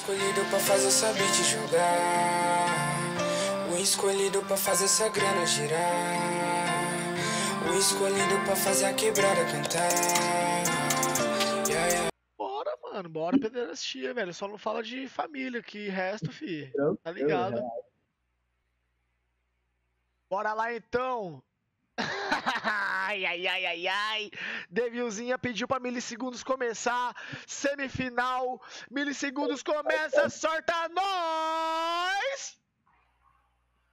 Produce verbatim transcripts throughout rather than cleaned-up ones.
escolhido pra fazer essa beat jogar. O escolhido pra fazer essa grana girar. O escolhido pra fazer a quebrada cantar. Yeah, yeah. Bora, mano, bora pederastia, velho. Só não fala de família, que resto, fi. Tá ligado? Bora lá então! Ai, ai, ai, ai, ai. Devilzinha pediu pra Milissegundos começar. Semifinal. Milissegundos começa, sorta nós!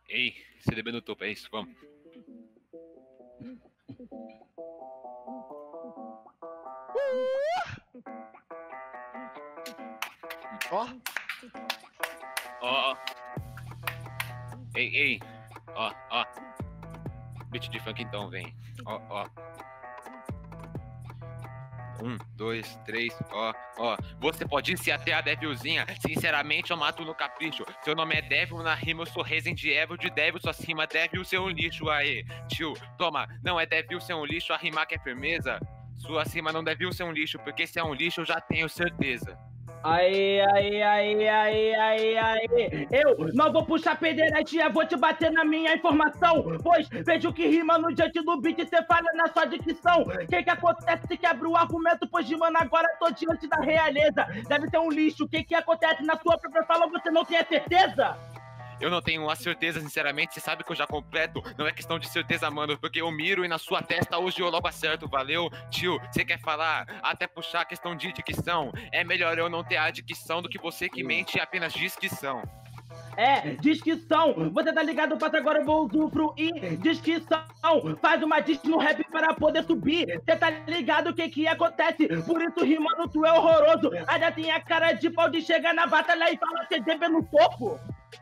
Ei, C D B no topo, é isso, vamos. Ó. Ó, ó. Ei, ei. Ó, ó. Beat de funk então, vem. Ó, ó. Um, dois, três, ó, ó. Você pode ser até a Devilzinha. Sinceramente, eu mato no capricho. Seu nome é Devil, na rima eu sou Rezen de Evil. De Devil, só rima Devil, seu um lixo. Aê, tio, toma. Não é Devil, seu um lixo. A rimar que é firmeza. Sua cima não Devil, ser um lixo. Porque se é um lixo, eu já tenho certeza. Aí, aí, aí, aí, aí, aí. Eu não vou puxar pederastia, vou te bater na minha informação. Pois vejo que rima no diante do beat, cê falha na sua dicção. O que que acontece? Cê quebra o argumento, pois de mano agora tô diante da realeza. Deve ser um lixo, o que que acontece? Na sua própria fala você não tem a certeza? Eu não tenho a certeza, sinceramente, você sabe que eu já completo. Não é questão de certeza, mano, porque eu miro e na sua testa hoje eu logo acerto. Valeu, tio, você quer falar? Até puxar a questão de dicção. É melhor eu não ter a dicção do que você que mente e apenas diz que são. É, disquisição, você tá ligado, passa agora eu vou usufruir. Disquisição, faz uma disc no rap para poder subir. Cê tá ligado o que que acontece, por isso rimando tu é horroroso. Ainda tem a cara de pau de chegar na batalha e falar C D B no topo.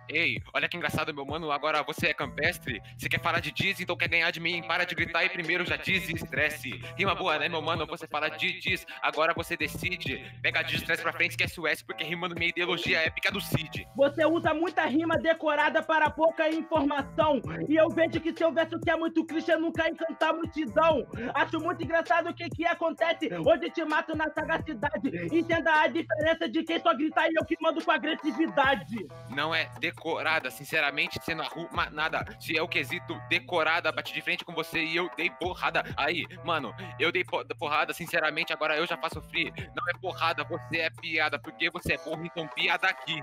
Ei, olha que engraçado, meu mano, agora você é campestre. Você quer falar de diz, então quer ganhar de mim. Para de gritar e primeiro já diz estresse. Rima boa, né, meu mano, você fala de diz. Agora você decide, pega de estresse pra frente, esquece o S, porque rimando minha ideologia épica do Cid. Você usa muita rima decorada para pouca informação. E eu vejo que seu verso que é muito clichê nunca encanta a multidão. Acho muito engraçado o que que acontece. Hoje te mato na sagacidade. Entenda a diferença de quem só grita e eu que mando com agressividade. Não é decorada, sinceramente, você não arruma nada. Se é o quesito decorada, bati de frente com você e eu dei porrada. Aí, mano, eu dei porrada, sinceramente, agora eu já faço free. Não é porrada, você é piada, porque você é porra, então piada aqui.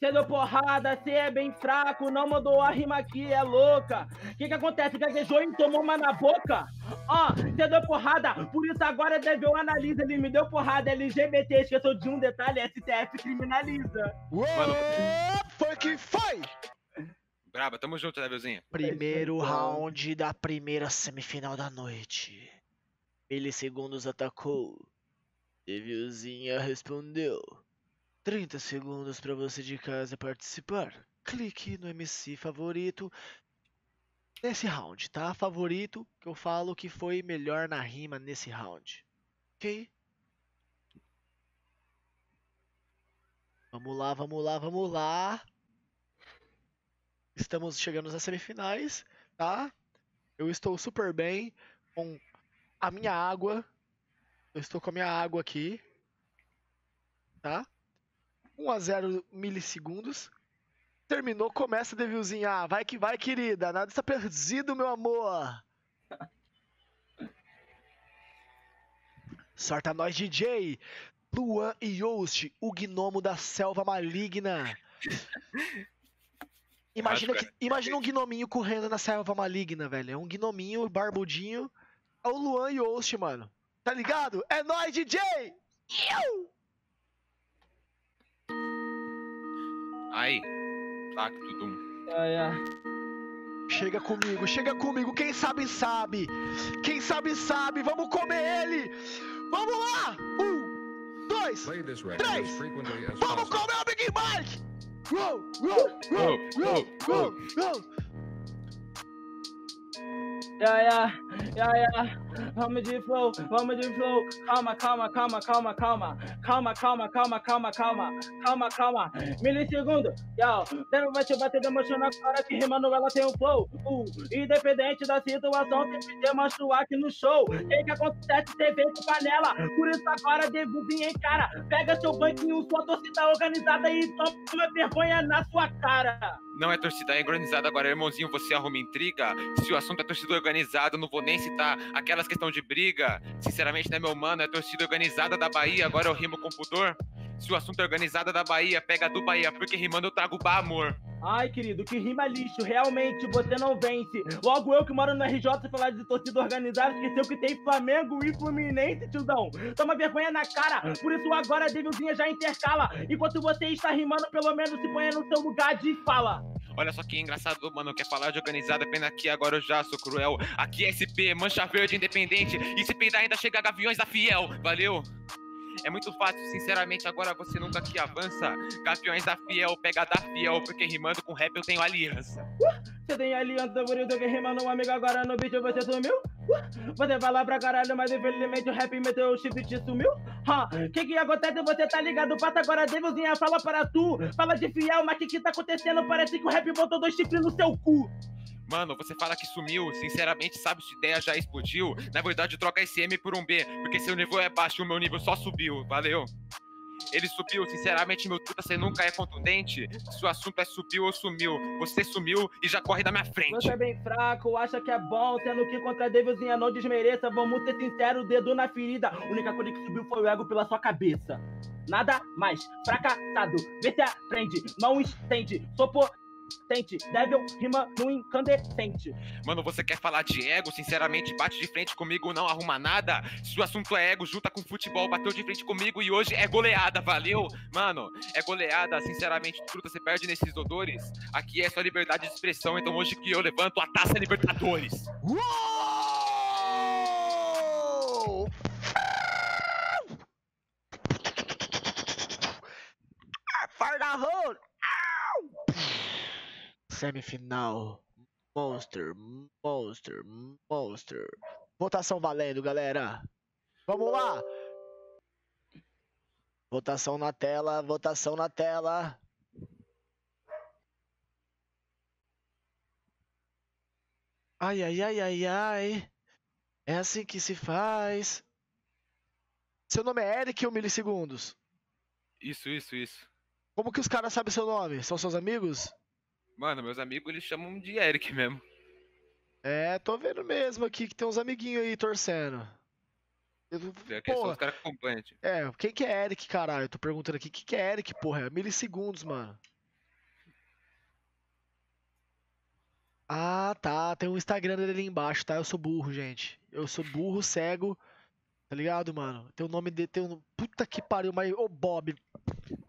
Você deu porrada, você é bem fraco, não mandou a rima aqui, é louca. O que que acontece? Gaguejou e tomou uma na boca? Ó, oh, você deu porrada, por isso agora deve eu analisar. Ele me deu porrada, L G B T, esqueceu de um detalhe, S T F criminaliza. Uou! Mano, foi que foi! Braba, tamo junto, Devilzinha. Primeiro round da primeira semifinal da noite. Milissegundos atacou. Devilzinha respondeu. trinta segundos pra você de casa participar. Clique no M C favorito nesse round, tá? Favorito, que eu falo que foi melhor na rima nesse round. Ok? Vamos lá, vamos lá, vamos lá. Estamos chegando nas semifinais, tá? Eu estou super bem com a minha água. Eu estou com a minha água aqui, tá? um a zero Milissegundos. Terminou, começa, Devilzinha. Ah, vai que vai, querida. Nada está perdido, meu amor. Sorta nós, D J. Luan e Yoast, o gnomo da selva maligna. Imagina, que, imagina um gnominho correndo na selva maligna, velho. É um gnominho barbudinho. É o Luan e Yoast, mano. Tá ligado? É nóis, D J! Aí. Tá, tudum. Chega comigo, chega comigo. Quem sabe, sabe. Quem sabe, sabe. Vamos comer ele. Vamos lá! Um, dois, três. Vamos comer o Big Mike! Roll, roll, roll, roll, roll, roll. Ya, ya, ya, ya. Vamos de flow, vamos de flow. Calma, calma, calma, calma, calma. Calma, calma, calma, calma, calma. Calma, calma. Milissegundo. Ya, Devo vai te bater demonstrando a cara que rimando ela tem um flow. Uh, independente da situação, sempre demonstro aqui no show. Tem que acontece, tem vento panela. Por isso agora, Devilzinha em cara. Pega seu banquinho, sua torcida organizada e toma vergonha na sua cara. Não é torcida, é organizada. Agora, irmãozinho, você arruma intriga. Se o assunto é torcida organizada, não vou nem citar aquelas questões de briga. Sinceramente, né, meu mano, é torcida organizada da Bahia. Agora eu rimo com pudor. Se o assunto é organizada da Bahia, pega do Bahia, porque rimando eu trago ba amor. Ai, querido, que rima lixo, realmente você não vence. Logo eu que moro no R J, se falar de torcida organizada, esqueceu que tem Flamengo e Fluminense, tiozão. Toma vergonha na cara, por isso agora a Devilzinha já intercala. Enquanto você está rimando, pelo menos se ponha no seu lugar de fala. Olha só que engraçado, mano, quer falar de organizada, pena que agora eu já sou cruel. Aqui é S P, Mancha Verde, Independente, e se peidar ainda chega Gaviões da Fiel, valeu? É muito fácil, sinceramente, agora você nunca que avança. Gaviões da Fiel, pega da Fiel, porque rimando com rap eu tenho aliança. Uh, você tem aliança, por isso que rimando um amigo agora no vídeo você sumiu? Uh, você vai lá pra caralho, mas infelizmente o rap meteu o chip e te sumiu? Ha, que que acontece, você tá ligado, passa agora, Devilzinha, fala para tu. Fala de Fiel, mas que que tá acontecendo? Parece que o rap botou dois chifres no seu cu. Mano, você fala que sumiu, sinceramente, sabe, sua ideia já explodiu. Na verdade, troca S M por um B, porque seu nível é baixo, o meu nível só subiu, valeu? Ele subiu, sinceramente, meu truta, você nunca é contundente. Se o assunto é subiu ou sumiu, você sumiu e já corre da minha frente. Você é bem fraco, acha que é bom, sendo que contra a Devilzinha não desmereça. Vamos ser sinceros, dedo na ferida. A única coisa que subiu foi o ego pela sua cabeça. Nada mais, fracassado, vê se aprende, não estende, sou por... Tente, Devil rima no incandescente. Mano, você quer falar de ego? Sinceramente, bate de frente comigo, não arruma nada. Se o assunto é ego, junta com futebol, bateu de frente comigo e hoje é goleada, valeu? Mano, é goleada, sinceramente, truta, você perde nesses odores. Aqui é só liberdade de expressão, então hoje que eu levanto a taça Libertadores. Uou! Semifinal, monster, monster, monster. Votação valendo, galera. Vamos lá. Votação na tela, votação na tela. Ai, ai, ai, ai, ai. É assim que se faz. Seu nome é Eric ou Milissegundos? Isso, isso, isso. Como que os caras sabem seu nome? São seus amigos? Mano, meus amigos, eles chamam de Eric mesmo. É, tô vendo mesmo aqui que tem uns amiguinhos aí torcendo. Eu, é, que são os caras que acompanham. É, quem que é Eric, caralho? Eu tô perguntando aqui, quem que é Eric, porra? É Milissegundos, mano. Ah, tá, tem um Instagram dele ali embaixo, tá? Eu sou burro, gente. Eu sou burro, cego, tá ligado, mano? Tem o um nome dele, tem um... Puta que pariu, mas... Ô, Bob...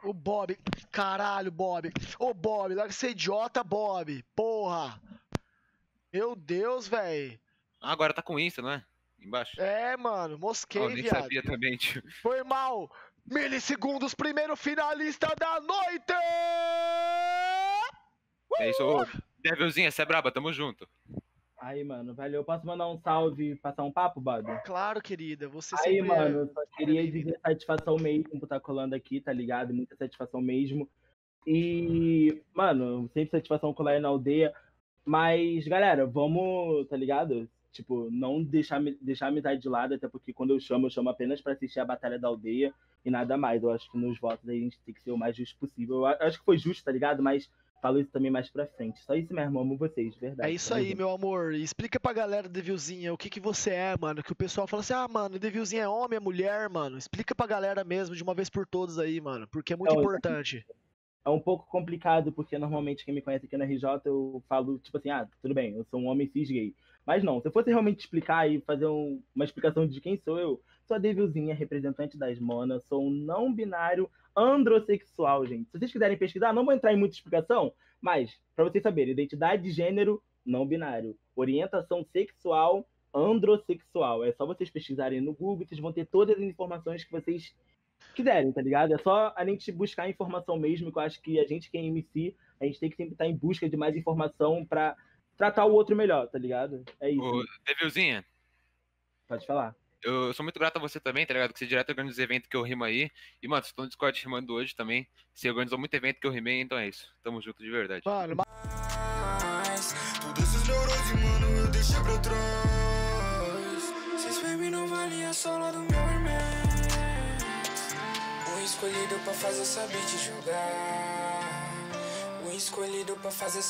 O Bob, caralho, Bob. Ô, Bob, larga esse idiota, Bob. Porra. Meu Deus, velho. Ah, agora tá com Insta, não é? Embaixo. É, mano, mosquei, viado. Eu nem sabia também, tio. Foi mal. Milissegundos, primeiro finalista da noite! É isso, ô. Devilzinha, você é braba, tamo junto. Aí, mano, valeu. Eu posso mandar um salve, passar um papo, Bob? Claro, querida. Você Aí, sempre... mano, eu só queria dizer satisfação mesmo por estar colando aqui, tá ligado? Muita satisfação mesmo. E, mano, sempre satisfação colar na aldeia. Mas, galera, vamos, tá ligado? Tipo, não deixar, deixar a amizade de lado, até porque quando eu chamo, eu chamo apenas pra assistir a Batalha da Aldeia e nada mais. Eu acho que nos votos a gente tem que ser o mais justo possível. Eu acho que foi justo, tá ligado? Mas... falo isso também mais pra frente. Só isso mesmo, amo vocês, verdade. É isso aí, meu amor. Explica pra galera, Devilzinha, o que que você é, mano. Que o pessoal fala assim, ah, mano, Devilzinha é homem, é mulher, mano. Explica pra galera mesmo, de uma vez por todas aí, mano. Porque é muito então, importante. É um pouco complicado, porque normalmente quem me conhece aqui na R J, eu falo, tipo assim, ah, tudo bem, eu sou um homem cis gay. Mas não, se eu fosse realmente explicar e fazer um, uma explicação de quem sou eu, sou a Devilzinha, representante das monas, sou um não binário, androssexual, gente. Se vocês quiserem pesquisar, não vou entrar em muita explicação, mas, pra vocês saberem, identidade de gênero não binário, orientação sexual androssexual. É só vocês pesquisarem no Google, vocês vão ter todas as informações que vocês quiserem, tá ligado? É só a gente buscar informação mesmo, que eu acho que a gente que é M C, a gente tem que sempre estar em busca de mais informação pra tratar o outro melhor, tá ligado? É isso. Ô, Devilzinha. Pode falar. Eu, eu sou muito grato a você também, tá ligado? Que você direto organiza os eventos que eu rimo aí. E, mano, vocês estão no Discord rimando hoje também. Você organizou muito evento que eu rimei, então é isso. Tamo junto de verdade. Mano, mas... todos os neurônios, mano, eu deixei pra trás. Vocês bebem não valia só lá do meu irmão. O escolhido pra fazer saber te julgar. O escolhido pra fazer saber